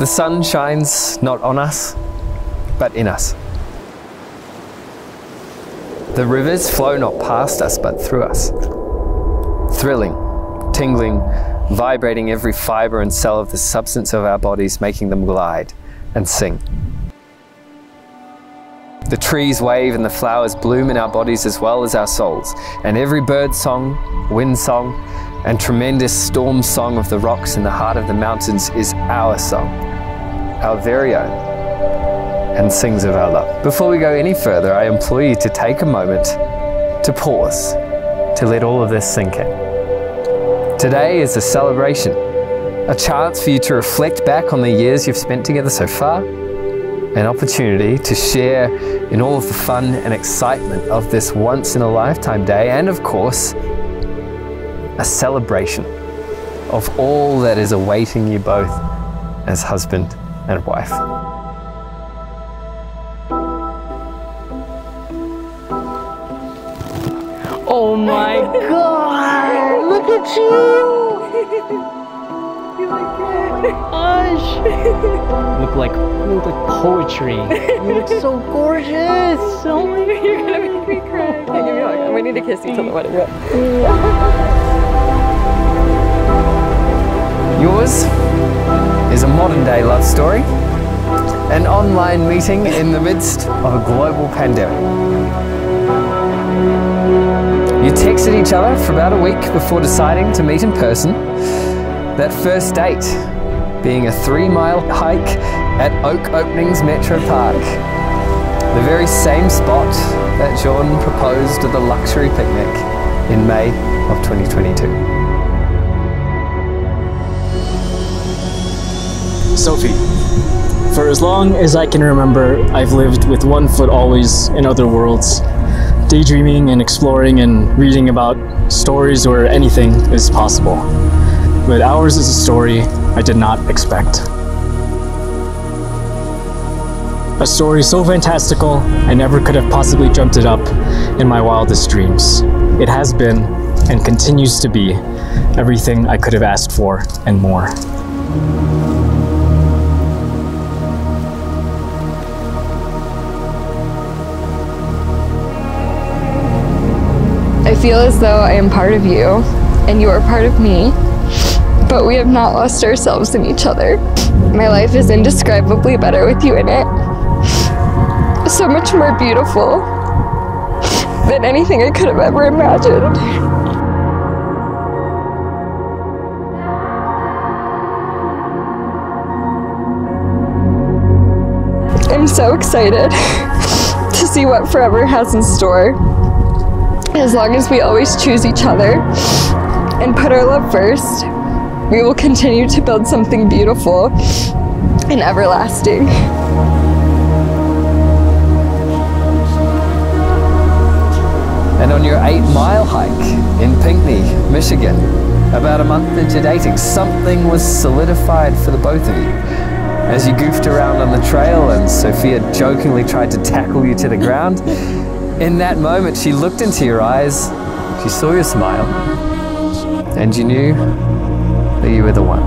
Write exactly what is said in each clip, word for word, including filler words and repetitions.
The sun shines not on us, but in us. The rivers flow not past us, but through us. Thrilling, tingling, vibrating every fibre and cell of the substance of our bodies, making them glide and sing. The trees wave and the flowers bloom in our bodies as well as our souls, and every bird song, wind song, and tremendous storm song of the rocks in the heart of the mountains is our song, our very own, and sings of our love. Before we go any further, I implore you to take a moment to pause, to let all of this sink in. Today is a celebration, a chance for you to reflect back on the years you've spent together so far, an opportunity to share in all of the fun and excitement of this once-in-a-lifetime day, and of course, a celebration of all that is awaiting you both as husband and wife. Oh my God, look at you! You look good. Gosh. Look like you look like poetry. You look so gorgeous. So you're gonna make me cry. Can I give you a hug? We need to kiss each other. What is it? Yours is a modern-day love story, an online meeting in the midst of a global pandemic. You texted each other for about a week before deciding to meet in person. That first date being a three-mile hike at Oak Openings Metro Park, the very same spot that Jean proposed at the luxury picnic in May of twenty twenty-two. Sophie, for as long as I can remember, I've lived with one foot always in other worlds, daydreaming and exploring and reading about stories where anything is possible. But ours is a story I did not expect. A story so fantastical, I never could have possibly dreamt it up in my wildest dreams. It has been, and continues to be, everything I could have asked for and more. I feel as though I am part of you, and you are part of me. But we have not lost ourselves in each other. My life is indescribably better with you in it. So much more beautiful than anything I could have ever imagined. I'm so excited to see what forever has in store. As long as we always choose each other and put our love first, we will continue to build something beautiful and everlasting. And on your eight-mile hike in Pinckney, Michigan, about a month into dating, something was solidified for the both of you. As you goofed around on the trail and Sophia jokingly tried to tackle you to the ground, in that moment she looked into your eyes, she saw your smile, and you knew that you were the one.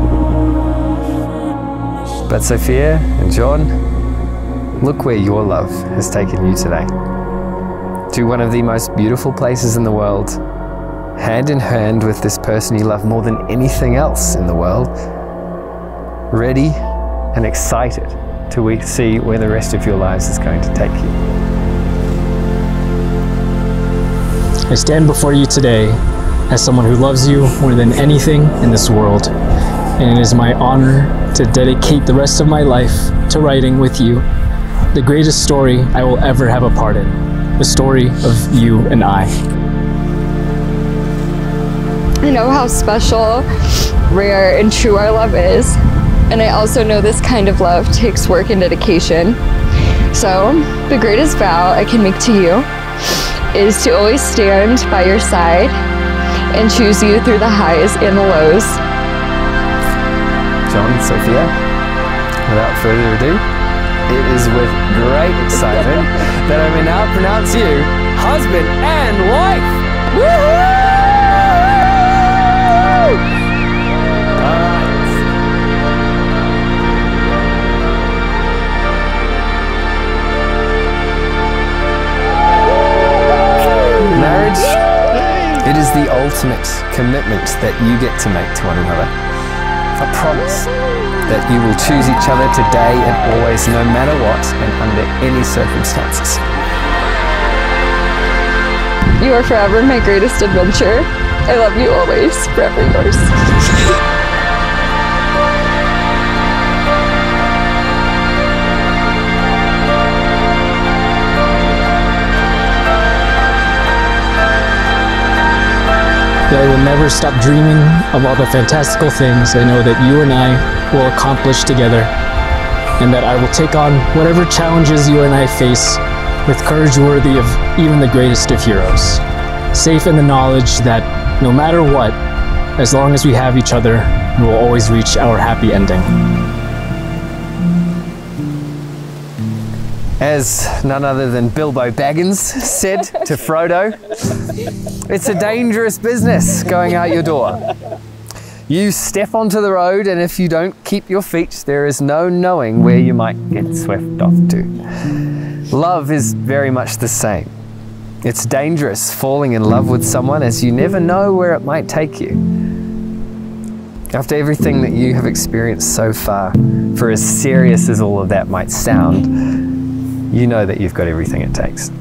But Sophia and John, look where your love has taken you today. To one of the most beautiful places in the world, hand in hand with this person you love more than anything else in the world, ready and excited to see where the rest of your lives is going to take you. I stand before you today as someone who loves you more than anything in this world. And it is my honor to dedicate the rest of my life to writing with you the greatest story I will ever have a part in, the story of you and I. I know how special, rare, and true our love is. And I also know this kind of love takes work and dedication. So the greatest vow I can make to you is to always stand by your side and choose you through the highs and the lows. John, Sophia, without further ado, it is with great excitement that I may now pronounce you husband and wife. Woohoo! All right. ultimate commitments that you get to make to one another. I promise that you will choose each other today and always, no matter what and under any circumstances. You are forever my greatest adventure. I love you always, forever yours. I will never stop dreaming of all the fantastical things I know that you and I will accomplish together, and that I will take on whatever challenges you and I face with courage worthy of even the greatest of heroes, safe in the knowledge that no matter what, as long as we have each other, we will always reach our happy ending. As none other than Bilbo Baggins said to Frodo, it's a dangerous business going out your door. You step onto the road, and if you don't keep your feet, there is no knowing where you might get swept off to. Love is very much the same. It's dangerous falling in love with someone, as you never know where it might take you. After everything that you have experienced so far, for as serious as all of that might sound, you know that you've got everything it takes.